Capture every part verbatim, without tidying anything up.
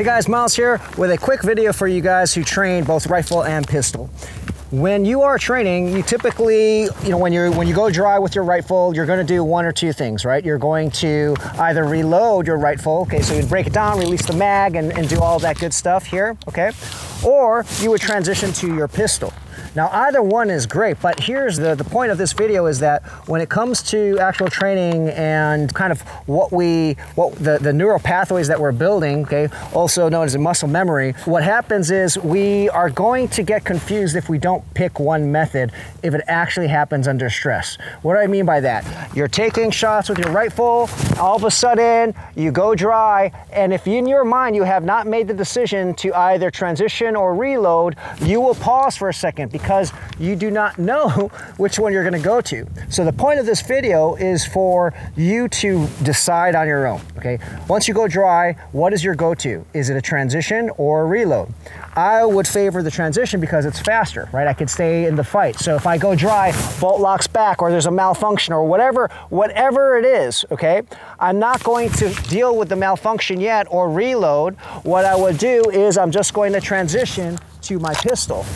Hey guys, Miles here with a quick video for you guys who train both rifle and pistol. When you are training, you typically, you know, when you when you go dry with your rifle, you're going to do one or two things, right? You're going to either reload your rifle, okay, so you break it down, release the mag, and, and do all that good stuff here, okay? Or you would transition to your pistol. Now, either one is great, but here's the, the point of this video is that when it comes to actual training and kind of what we, what the, the neural pathways that we're building, okay, also known as muscle memory, what happens is we are going to get confused if we don't pick one method if it actually happens under stress. What do I mean by that? You're taking shots with your rifle, all of a sudden you go dry, and if in your mind you have not made the decision to either transition or reload, you will pause for a second, because you do not know which one you're going to go to. So the point of this video is for you to decide on your own, okay? Once you go dry, what is your go-to? Is it a transition or a reload? I would favor the transition because it's faster, right? I could stay in the fight. So if I go dry, bolt locks back, or there's a malfunction, or whatever, whatever it is, okay? I'm not going to deal with the malfunction yet or reload. What I would do is I'm just going to transition to my pistol.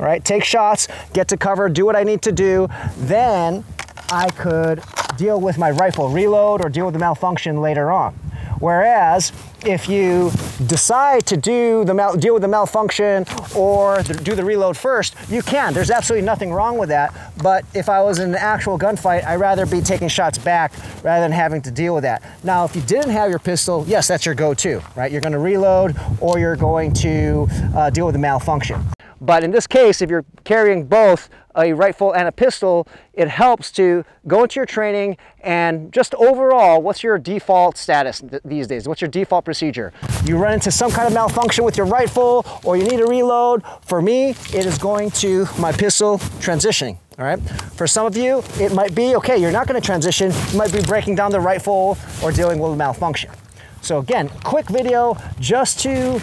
All right, take shots, get to cover, do what I need to do, then I could deal with my rifle, reload, or deal with the malfunction later on. Whereas if you decide to do the mal deal with the malfunction or the, do the reload first, you can. There's absolutely nothing wrong with that. But if I was in an actual gunfight, I'd rather be taking shots back rather than having to deal with that. Now, if you didn't have your pistol, yes, that's your go-to, right? You're going to reload or you're going to uh, deal with the malfunction. But in this case, if you're carrying both a rifle and a pistol, it helps to go into your training and just overall, what's your default status th these days? What's your default procedure? You run into some kind of malfunction with your rifle or you need a reload. For me, it is going to my pistol transitioning, all right? For some of you, it might be, okay, you're not gonna transition. You might be breaking down the rifle or dealing with a malfunction. So again, quick video just to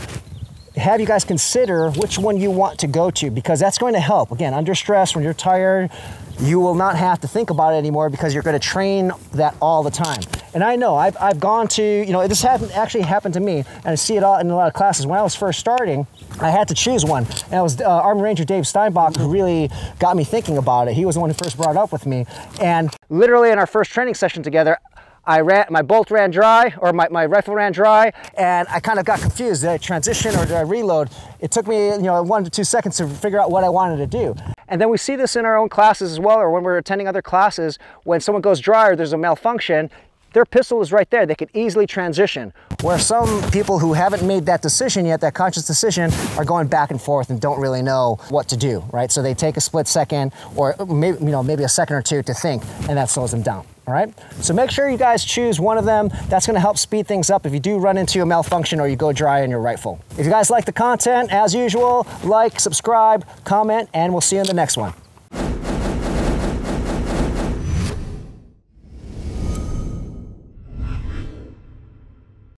have you guys consider which one you want to go to, because that's going to help. Again, under stress, when you're tired, you will not have to think about it anymore because you're going to train that all the time. And I know I've, I've gone to, you know, this happened, actually happened to me, and I see it all in a lot of classes. When I was first starting, I had to choose one. And it was uh, Army Ranger Dave Steinbach who really got me thinking about it. He was the one who first brought it up with me. And literally in our first training session together, I ran, my bolt ran dry, or my, my rifle ran dry, and I kind of got confused. Did I transition or did I reload? It took me, you know, one to two seconds to figure out what I wanted to do. And then we see this in our own classes as well, or when we're attending other classes, when someone goes dry or there's a malfunction, their pistol is right there. They could easily transition. Where some people who haven't made that decision yet, that conscious decision, are going back and forth and don't really know what to do, right? So they take a split second, or maybe, you know, maybe a second or two to think, and that slows them down. All right, so make sure you guys choose one of them. That's going to help speed things up if you do run into a malfunction or you go dry on your rifle. If you guys like the content, as usual, like, subscribe, comment, and we'll see you in the next one.